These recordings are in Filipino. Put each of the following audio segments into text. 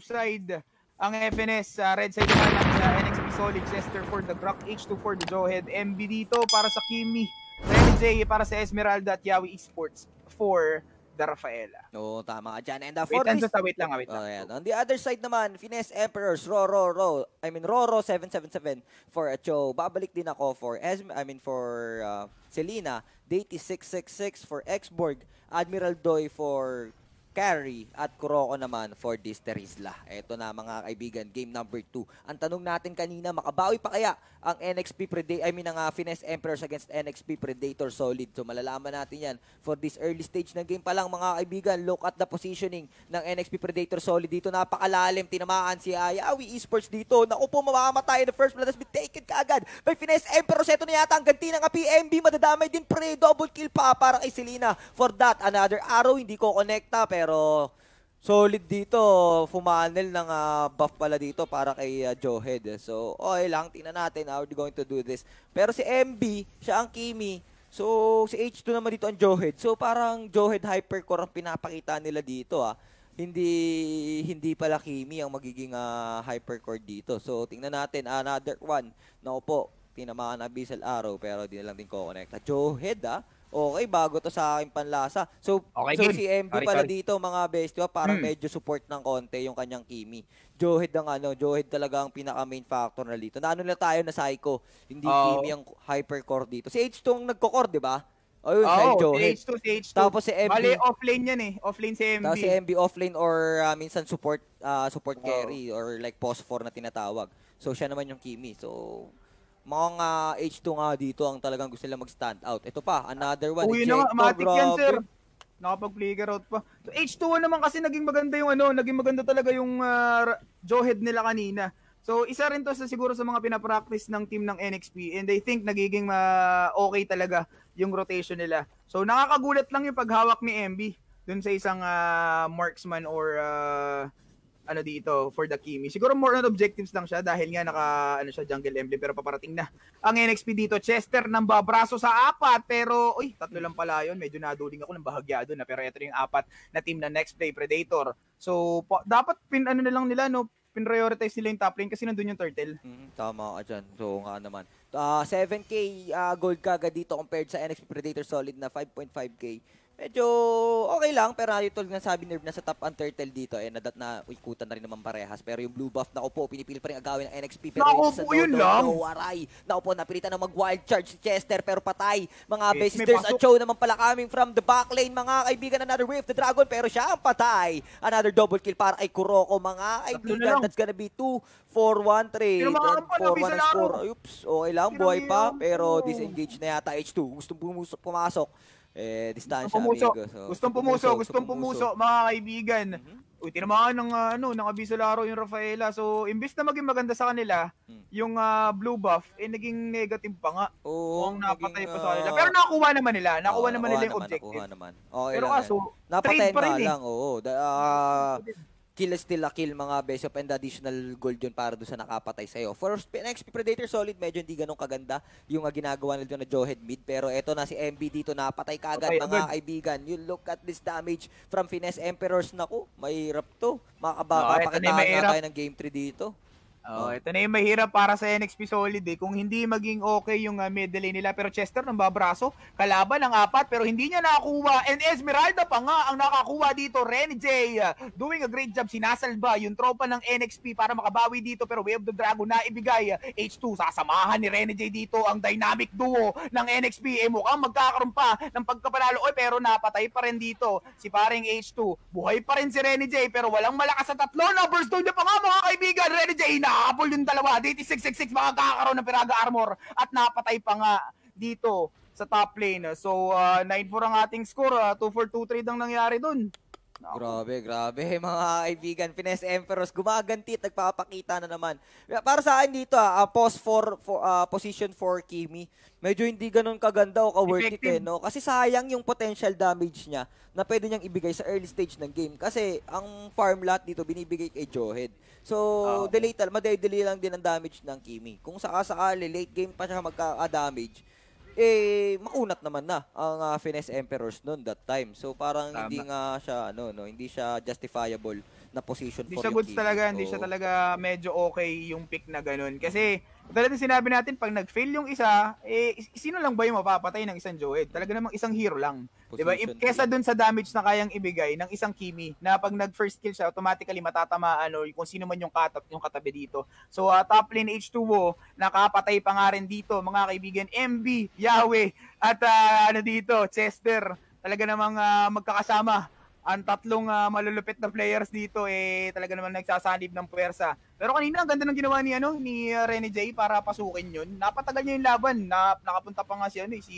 side ang FNS, red side naman ang NXP Solid, Chesterford, the Croc, H24, the Jawhead, MB dito para sa Khimmy, Red J para sa Esmeralda at Yawi Esports for the Rafaela. Oo, tama ka dyan. And wait, wait lang. On the other side naman, Finesse Emperors, Roro 777 for Cho. Babalik din ako for Selena, Deity 666 for Xborg, Admiral Doi for Carry, at Kuroko naman for this Terizla. Ito na mga kaibigan, game number 2. Ang tanong natin kanina, makabawi pa kaya ang NXP Predator, Finesse Emperors against NXP Predator Solid? So malalaman natin yan for this early stage ng game pa lang mga kaibigan. Look at the positioning ng NXP Predator Solid dito. Napakalalim, tinamaan si Ayawi Esports dito. Naku po, mamamatay in the first blood has been taken kaagad by Finesse Emperors. Ito na yata ang ganti ng PMB. Madadamay din pre, double kill pa para kay Selena. For that, another arrow, hindi ko connecta pero solid dito, fumanel ng buff pala dito para kay Jawhead. So, okay lang, tingnan natin how they're going to do this. Pero si MB, siya ang Khimmy. So, si H2 naman dito ang Jawhead. So, parang Jawhead hypercore ang pinapakita nila dito ah. Hindi pala Khimmy ang magiging hypercore dito. So, tingnan natin, another one. Naupo, tinamaan Abyssal Arrow pero di na lang din ko-connect. Jawhead ah. Okay, bago to sa akin panlasa. So, okay, so si MB pala dito mga bestyo, parang medyo support ng konti yung kanyang Khimmy. Jawhead ang Jawhead talaga ang pinaka-main factor na dito. Naano na tayo na Psycho, hindi Khimmy ang hypercore dito. Si H2 ang nagko-core, di ba? Ayun, si H2. Tapos si MB. Bale, offlane yan eh. Offlane si MB. Tapos si MB offlane or minsan support carry or like post 4 na tinatawag. So, siya naman yung Khimmy. So, mga H2 nga dito ang talagang gusto nila mag-stand out. Ito pa, another one. Uy, na nga, matik yan, sir. Nakapag-flicker out pa. So, H2 naman kasi naging maganda yung Jawhead nila kanina. So, isa rin to sa siguro sa mga pinapractice ng team ng NXP. And I think nagiging okay talaga yung rotation nila. So, nakakagulat lang yung paghawak ni MB dun sa isang marksman or dito for the Khimmy. Siguro more on objectives lang siya dahil nga naka jungle emblem, pero paparating na ang NXP dito. Chester nang babraso sa 4 pero uy, 3 lang pala yun. Medyo naduling ako ng bahagyado na, pero ito yung 4 na team na Next Play Predator. So dapat pin-prioritize nila yung top lane kasi nandun yung turtle. Tama ka dyan. So nga naman. 7k gold kaga dito compared sa NXP Predator Solid na 5.5k. Medyo okay lang, pero yung tulad ng sabi Nerve, nasa top ang turtle dito, eh, naikutan na rin naman parehas. Pero yung blue buff, naku po, pinipili pa rin agawin ng NXP. Pero naku po, yun lang! Naku po, napilitan na mag-wild charge si Chester, pero patay. Mga besisters at Cho naman pala coming from the back lane. Mga kaibigan, another Rift the Dragon, pero siya ang patay. Another double kill para kay Kuroko. Mga kaibigan, that's gonna be 2-4-1-3. 4-1-4. Oops, okay lang, buhay pa. Pero disengage na yata H2. Gustong pumasok. Eh, distansya, amigo. Gustong pumuso, mga kaibigan. Uy, tinamaan ng Abyssal Arrow yung Rafaela. So, imbis na maging maganda sa kanila, yung blue buff, eh, naging negative pa nga. Oo, napatay pa sa kanila. Pero nakuha naman nila. Yung objective. Okay, pero kaso, napatay pa rin lang, oo. Kill still a kill mga base of, and additional gold yun para doon sa nakapatay sa'yo. For NXP Predator Solid, medyo hindi ganun kaganda yung ginagawa nila na Jawhead mid. Pero eto na si MB dito, napatay kagad mga kaibigan. You look at this damage from Finesse Emperors. Naku, mahirap to. Makapakitaan na tayo ng game 3 dito. Ito na yung mahirap para sa NXP Solid eh. Kung hindi maging okay yung middle lane nila. Pero Chester nang babraso, kalaban ng 4 pero hindi niya nakakuha. And Esmeralda pa nga ang nakakuha dito. Ren J doing a great job. Sinasalba yung tropa ng NXP para makabawi dito. Pero Way of the Dragon na ibigay. H2 sasamahan ni Ren J dito ang dynamic duo ng NXP. Eh, mukhang magkakaroon pa ng pagkapalalo. Pero napatay pa rin dito si paring H2. Buhay pa rin si Ren J pero walang malakas sa 3. Overstone niya pa nga mga kaibigan. Ren J na Apple yung dalawa, DT666 makakakaroon ng Piraga Armor at napatay pa nga dito sa top lane. So, 9-4 ang ating score, 2-4-2-3 ang nangyari dun. Grabe mga kaibigan. Finesse Emperors gumaganti, nagpapakita na naman. Para sa akin dito position for Khimmy, medyo hindi ganun kaganda o ka-worth it eh, no? Kasi sayang yung potential damage niya na pwede niyang ibigay sa early stage ng game. Kasi ang farm lot dito binibigay kay Jawhead. So, madelay lang din ang damage ng Khimmy. Kung sakasakali, late game pa siya magka-damage, eh makunat naman na ang Finesse Emperors noon that time. So parang hindi nga siya hindi siya justifiable na position for yung team. Talaga, hindi siya talaga medyo okay yung pick na ganun. Kasi talagang sinabi natin, pag nag-fail yung isa, eh, sino lang ba yung mapapatay ng isang Jawhead? Talaga namang isang hero lang. Diba? Kesa dun sa damage na kayang ibigay ng isang Khimmy, na pag nag-first kill siya, automatically matatamaan or kung sino man yung katabi dito. So top lane H2O, nakapatay pa nga rin dito, mga kaibigan, MB, Yahweh, at ano dito, Chester. Talaga namang magkakasama ang tatlong malulupit na players dito, eh talaga naman nagsasanib ng puwersa. Pero kanina ang ganda ng ginawa ni Rene J para pasukin 'yun. Napatagal niya yung laban. Nakapunta pa nga si si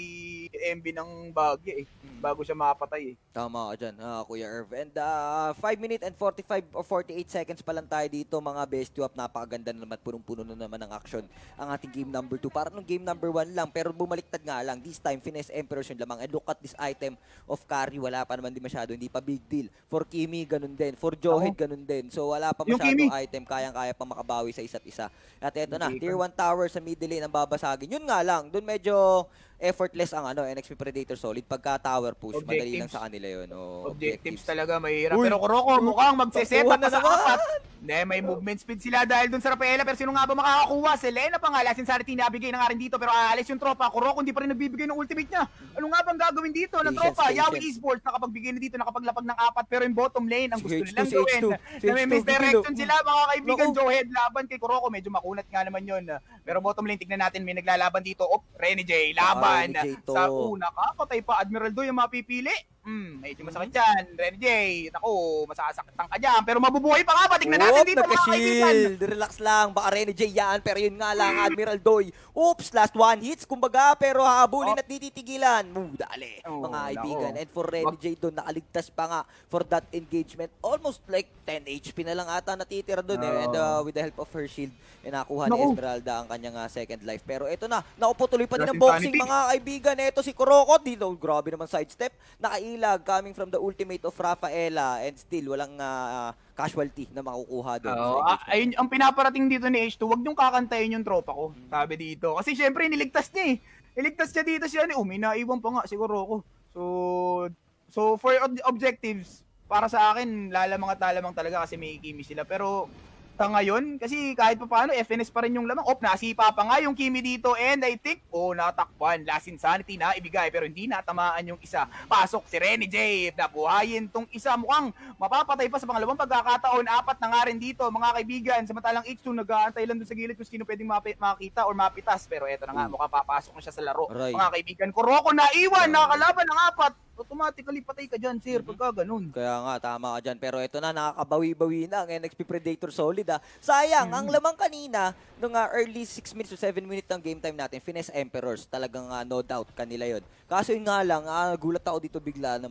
MB ng Baguio eh bago siya mapatay eh. Tama ka diyan, Kuya Irv. And 5 minutes and 45 or 48 seconds pa lang tayo dito, mga bestie up. Napakaganda na naman, punong-puno na naman ng action ang ating game number 2. Parang nung game number 1 lang, pero bumaliktad nga lang. This time Finesse Emperors yung lamang. And look at this item of carry, wala pa naman din masyado, hindi pa big deal. For Khimmy ganun din, for Jawhead ganun din. So wala pa masyado item, kayang-kaya pa makabawi sa isa't isa. At eto na, tier 1 tower sa middle lane ang babasagin. Yun nga lang, doon medyo effortless ang NXP Predator Solid pagka tower push, madali lang sa kanila 'yon. Oh, objectives talaga mahirap. Pero Kuroko mukhang magse-set up na sa apat. Hindi, may movement speed sila dahil doon sa Rafaela, pero sino nga ba makakakuha? Selena pa nga, last insanity nabigay na nga rin dito, pero aalis yung tropa. Kuroko hindi pa rin nagbibigay ng ultimate niya. Ano nga bang gagawin dito ng tropa? Yahweh Xborg nakapagbigay na dito, nakapaglapag ng apat, pero yung bottom lane ang gusto nilang gawin. May misdirection sila, mga kaibigan. Jawhead laban kay Kuroko, medyo makunat nga naman 'yon. Pero bottom lane, tignan natin, may naglalaban dito. Oh, Rene J laban. Sa una, nakapatay pa Admiral Do, yung mapipili. Medyo masakit yan, Rene J. Naku, masasaktan ka dyan. Pero mabubuhay pa nga ba? Tignan natin dito, mga kaibigan. Relax lang, baka Rene J yan. Pero yun nga lang, Admiral Doy. Oops, last one hits, kumbaga. Pero haabulin at dititigilan. Dali, mga kaibigan. And for Rene J doon, nakaligtas pa nga for that engagement. Almost like 10 HP na lang ata natitira doon. And with the help of her shield, nakuha ni Esmeralda ang kanyang second life. Pero eto na, naupotuloy pa din ang boxing, mga kaibigan. Eto si Kuroko, grabe naman sidestep. Nakailag coming from the ultimate of Rafaela, and still walang casualty na makukuha doon. Ayun, ang pinaparating dito ni H2, wag niyong kakantayin yung tropa ko, sabi dito. Kasi syempre, niligtas niya eh. Niligtas niya dito siya. Minaiwan pa nga siguro ako. So for objectives, para sa akin, lalamang at lalamang talaga kasi may Khimmy sila. Pero ngayon, kasi kahit pa paano, FNS pa rin yung lamang. Nasipa pa nga yung Khimmy dito. And I think, natakpan. Last insanity na ibigay, pero hindi natamaan yung isa. Pasok si Rene J. Nabuhayin tong isa. Mukhang mapapatay pa sa pangalawang pagkakataon. Apat na nga rin dito, mga kaibigan. Samantalang H2, nag-aantay lang doon sa gilid kung sino pwedeng makita or mapitas. Pero eto na nga, mukhang papasok na siya sa laro. Right. Mga kaibigan, Kuroko naiwan. Nakakalaban ng apat. Automatically patay ka dyan, sir, pagka ganun. Kaya nga, tama ka dyan. Pero ito na, nakakabawi-bawi na ang NXP Predator Solid. Sayang, ang lamang kanina, nung early 6 minutes to 7 minutes ng game time natin, Finesse Emperors, talagang no doubt kanila yon. Kaso yun nga lang, gulat ako dito biglang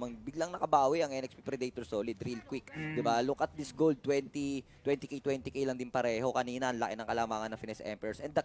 nakabawi ang NXP Predator Solid real quick. Diba? Look at this gold, 20k lang din pareho. Kanina, ang laki ng kalamangan ng Finesse Emperors. And the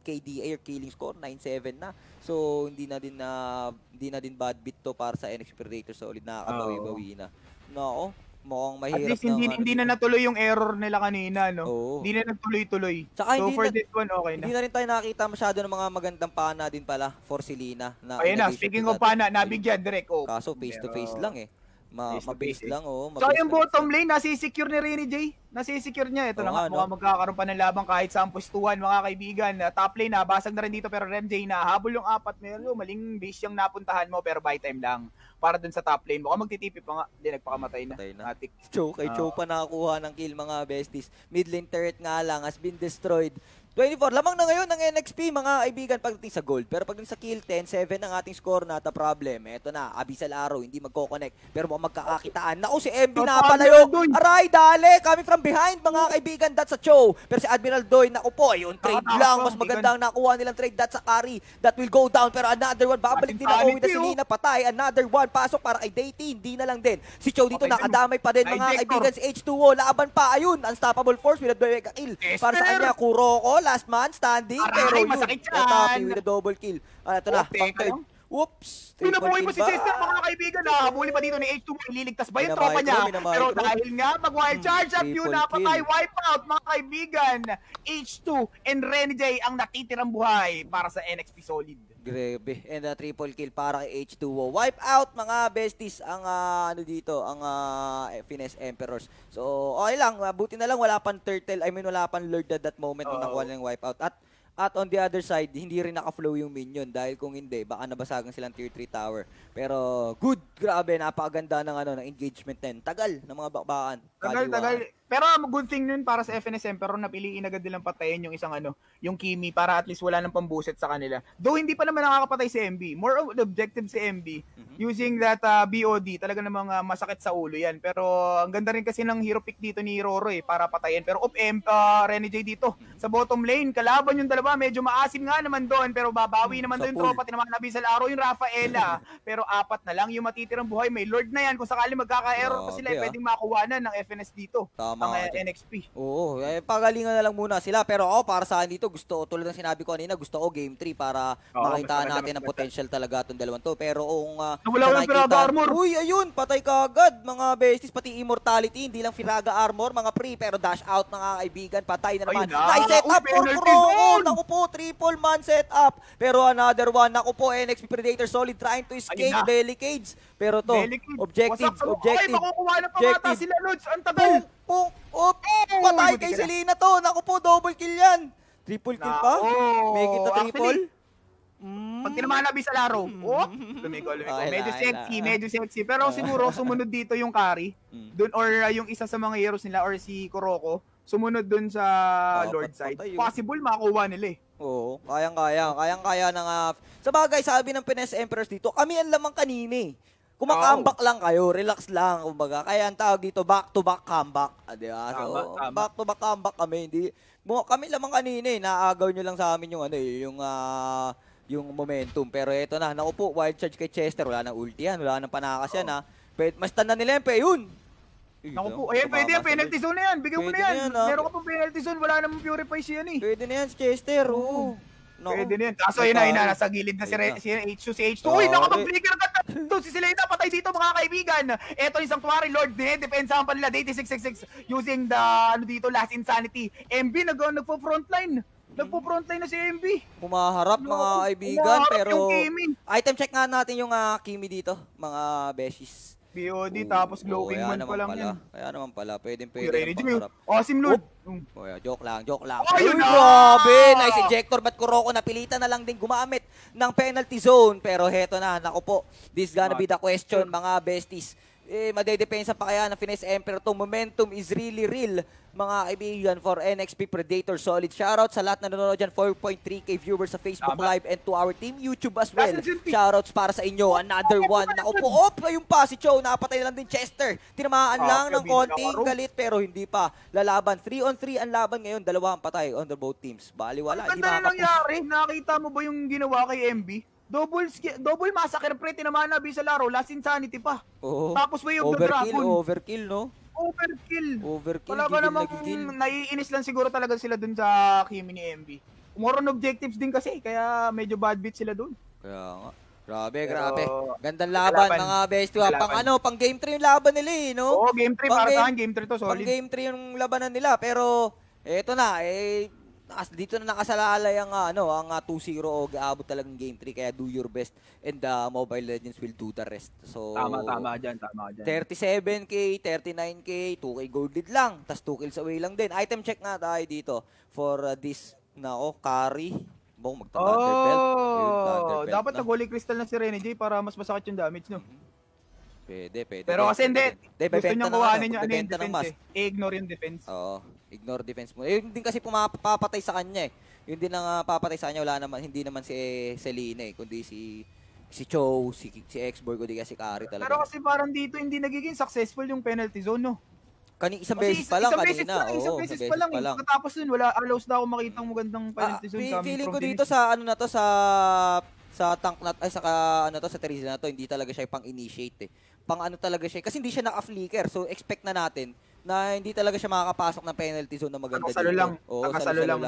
KDA or killing score, 9-7 na. So, hindi na din bad beat to para sa NXP Predator Solid, nakakabawi-bawi na. No, mukhang mahirap na. At least hindi na natuloy yung error nila kanina, no? Hindi na natuloy-tuloy. So for this one, okay na. Hindi na rin tayo nakakita masyado ng mga magandang pana din pala for Selena. Ayun na, speaking of pana, nabigyan direct. Kaso face-to-face lang eh. Mabase lang, So yung bottom lane, nasisecure ni Rene J. Nasisecure niya. Ito na nga, mukhang magkakaroon pa ng labang kahit sa ampustuhan, mga kaibigan. Top lane, basag na rin dito, pero Rene J nahabol yung apat. Meron, maling base yung napuntahan mo, pero by time lang. Para dun sa top lane, mukhang magtitipi pa nga. Hindi, nagpakamatay na. Kay Cho pa nakakuha ng kill, mga besties. Mid lane turret nga lang has been destroyed. 24, lamang na ngayon ng NXP, mga kaibigan, pagdating sa gold. Pero pagdating sa kill, 10-7 ang ating score na ta problem. Eto na, Abyssal Arrow, hindi magkoconnect. Pero mukhang magkakakitaan. Naku, si MB napalayo. Aray, dali, coming from behind, mga kaibigan, that's a Cho. Pero si Admiral Doy, naku po, yung trade lang. Mas magandang nakuha nilang trade, that's a carry. That will go down, pero another one, babalik din ako with Selena, patay. Another one, pasok para kay Deity, hindi na lang din. Si Cho dito, nakadamay pa din, mga kaibigan, si H2O, laban pa, ayun, unstoppable force with a kill. Para sa kanya, Kuroko, last man standing, pero yun, Otapi with a double kill. Ito na, pang-third. Whoops! Pinabuhay pa si Chester, mga kaibigan. Habuli pa dito ni H2, ililigtas ba yung tropa niya? Pero dahil nga mag-wild charge up yun, napatay, wipe out, mga kaibigan. H2 and Rene J ang natitirang buhay para sa NXP Solid. Grabe. And a triple kill para kay H2O. Wipe out mga besties ang ano dito, ang Finesse Emperors. So, okay lang, buti na lang wala pang turtle. I mean, wala pang lord at that moment nung nakuha ng wipe out. At on the other side, hindi rin naka-flow yung minion dahil kung hindi, baka nabasagan silang tier 3 tower. Pero good, grabe, napakaganda ng ano ng engagement din. Tagal ng mga bakbakan. Tagal. Pero good thing nun para sa FNS Emperor, napiliin agad nilang patayin yung isang ano, yung Khimmy para at least wala nang pambuset sa kanila. Though hindi pa naman nakakapatay si MB. More of the objective si MB using that BOD. Talaga namang masakit sa ulo yan. Pero ang ganda rin kasi ng hero pick dito ni Roro eh, para patayin. Pero off Renegade dito. Sa bottom lane, kalaban yung dalawa. Medyo maasim nga naman doon, pero babawi naman doon yung tropa. Tinamanabi sa laro yung Rafaela. Pero apat na lang yung matitirang buhay. May Lord na yan. Kung sakali magkaka-error pa sila, pwedeng makuha na ng FNS dito. Tama, ang NXP. Oo. Eh, pagalingan na lang muna sila. Pero ako, para sa akin dito, gusto, tulad ng sinabi ko kanina, gusto ko Game 3 para makita natin ang potential talaga itong dalawang to. Pero kung nakikita, uy, ayun, patay ka agad, mga besties, pati immortality, hindi lang Firaga Armor, mga pre, pero dash out, mga kaibigan, patay na naman. Nice set up for Pro! Naku po, triple man set up. Pero another one. Naku po, NXP Predator Solid trying to escape Delicades. Pero to, objective. Makukuha na pa mata sila, Lods. Ang tagal. Patay kay Selena to. Naku po, double kill yan. Triple kill pa? May kita triple? Pag tinamanabi sa laro, lumiko. Medyo sexy. Pero siguro, sumunod dito yung carry. Dun, or yung isa sa mga heroes nila, or si Kuroko. Sumunod dun sa Lord side. Possible makuha nila eh. Oo, kayang-kaya. Kayang-kaya ng... Sa bagay, sabi ng Finesse Emperors dito, kami ang lamang kanini. Kumakambak lang kayo, relax lang, kumbaga. Kaya ang tawag dito, back-to-back comeback. Back-to-back comeback kami. Hindi, kami lamang kanini. Naagaw nyo lang sa amin yung ano eh, yung momentum. Pero eto na, naku po, wild charge kay Chester. Wala nang ulti yan, wala nang panakas yan ha. Mas tanda nila yung yun. Naku po, ayan pwede yan, penalty zone na yan, bigyan mo na yan. Meron ka pong penalty zone, wala namang purify siya yan eh. Pwede na yan si Chester, oo. Pwede na yan, kaso yun na, nasa gilid na si H2, si H2. Uy, naku, mag-trigger ka dito, si Selena patay dito mga kaibigan. Eto yung Sanctuary Lord, dinedepensahan pa nila, Deity 666 using the, ano dito, Last Insanity. MB nagpo-frontline. Nagpo-frontline na si MB. Kumaharap mga kaibigan, pero item check nga natin yung Khimmy dito, mga beshies. BOD tapos glowing man pa lang yan. Kaya naman pala, pwede ng pangarap. Awesome Lord! Joke lang. Ayun na! Grabe! Nice ejector, ba't Kuroko napilitan na lang din gumamit ng penalty zone? Pero heto na, naku po, this gonna be the question mga besties. Eh, madedepensa pa kaya ng Finesse Emperor. Itong momentum is really real, mga kaibigan, for NXP Predator Solid. Shoutout sa lahat na nanonood dyan, 4.3k viewers sa Facebook Live and to our team YouTube as well. Shoutouts para sa inyo. Another one. Nakupo-op kayong pa si Cho. Nakapatay na lang din Chester. Tinamaan lang ng konting galit pero hindi pa lalaban. 3-on-3 ang laban ngayon. Dalawa ang patay on the both teams. Baliwala. Ang ganda na nangyari. Nakita mo ba yung ginawa kay MB? Double massacre pre, tinamaan na sa laro, Last Insanity pa. Tapos Way of the Dragon. Overkill, no? Overkill. Wala ba namang naiinis lang siguro talaga sila dun sa Khimmy ni MB. More on objectives din kasi, kaya medyo bad beat sila dun. Kaya nga. Grabe. Gandang laban, mga bestyo. Pang game 3 yung laban nila eh, no? Oo, game 3 para saan, game 3 to solid. Pang game 3 yung labanan nila, pero eto na, dito na nakasalalay ang 2-0 o gaabot talagang game 3, kaya do your best and the Mobile Legends will do the rest. So tama dyan. 37k, 39k, 2k gold lead lang, tas 2 kills away lang din. Item check na tayo dito for this carry. Dapat nag-holy crystal na si Rene J para mas masakit yung damage, no? Pwede. Pero kasi hindi. Gusto nyo kuhanin nyo ano yung defense eh. Ignore yung defense. Oo. Ignore defense mo. Yun din kasi pumapatay sa kanya eh. Yun din ang papatay sa kanya. Wala naman, hindi naman si Selena eh. Kundi si Cho, si Xborg, o di kasi Kari talaga. Pero kasi parang dito hindi nagiging successful yung penalty zone, no? Isang beses pa lang. Katapos nun, allows na ako makita ang magandang penalty zone. Feeling ko dito sa sa Terizla na to, hindi talaga siya pang-initiate eh. Pang-ano talaga siya, kasi hindi siya naka-flicker. So, expect na natin na hindi talaga siya makakapasok ng penalty zone na maganda dito. Salo lang.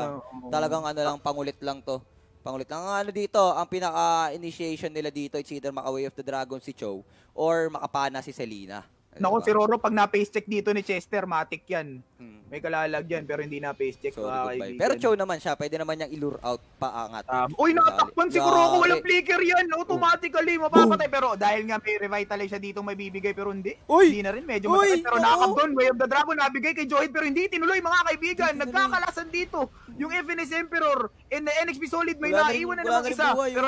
Talagang pangulit lang to. Ang dito, ang pinaka-initiation nila dito, it's either maka-Way of the Dragon si Cho or makapana si Selena. Naku, si Roro, pag na-face check dito ni Chester, matik yan. May kalalag yan, pero hindi na-face check. Sorry, pero Cho naman siya, pwede naman niyang ilure out, paangat. Uy, natakpan si Kuroko, walang flicker yan. Automatically, mapapatay. Pero dahil nga may revitalize siya dito, may bibigay, pero hindi. Hindi na rin, medyo masakit. Pero nakakabdon, Way of the Dragon, nabigay kay Jawhead, pero hindi. Tinuloy, mga kaibigan, nagkakalasan dito. Yung Finesse Emperor and the NXP Solid, may naiwan na naman isa. Pero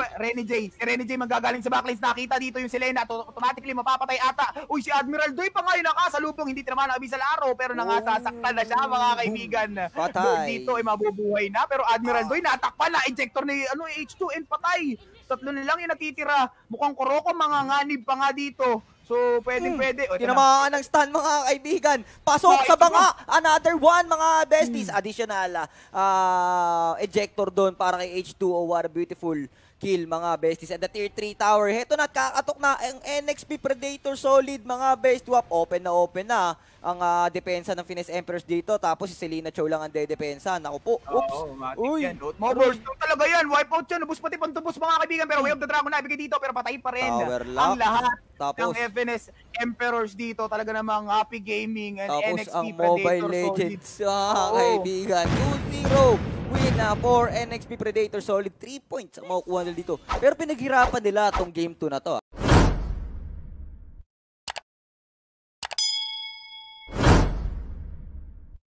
Renny J magagaling sa backlines. Nakita dito yung Selena, automatically mapapatay ata. Uy, si Admiral Doy pa ngayon nakasalubong, hindi naman nakabisa laro, pero nangasasaktan na siya, mga kaibigan. Doon dito ay mabubuhay na, pero Admiral Doy natakpan na, ejector ni H2N, patay. Tatlo na lang yung nakitira. Mukhang Kuroko manganganib pa nga dito. So, pwede. Tinamaan ng stun, mga kaibigan. Pasok sa banga. Another one, mga besties. Additional ejector doon para kay H2O. What a beautiful kill, mga besties. At the tier 3 tower. Heto na, kakatok na ang NXP Predator Solid, mga besties. Open na ang depensa ng Finesse Emperors dito. Tapos si Selena Cho lang ang de-depensa. Naku po. Oops. Uy. Mobile talaga yan. Wipe out yan. Ubus pati pantubos, mga kaibigan. Pero Way of the Dragon na ibigay dito. Pero patay pa rin ang lahat ng Finesse Emperors dito. Talaga namang Happy Gaming and NXP Predator Solid. Mga kaibigan. 2-0. Win na for NXP Predator Solid. 3 points ang makukuha nila dito. Pero pinaghirapan nila tong game 2 na to.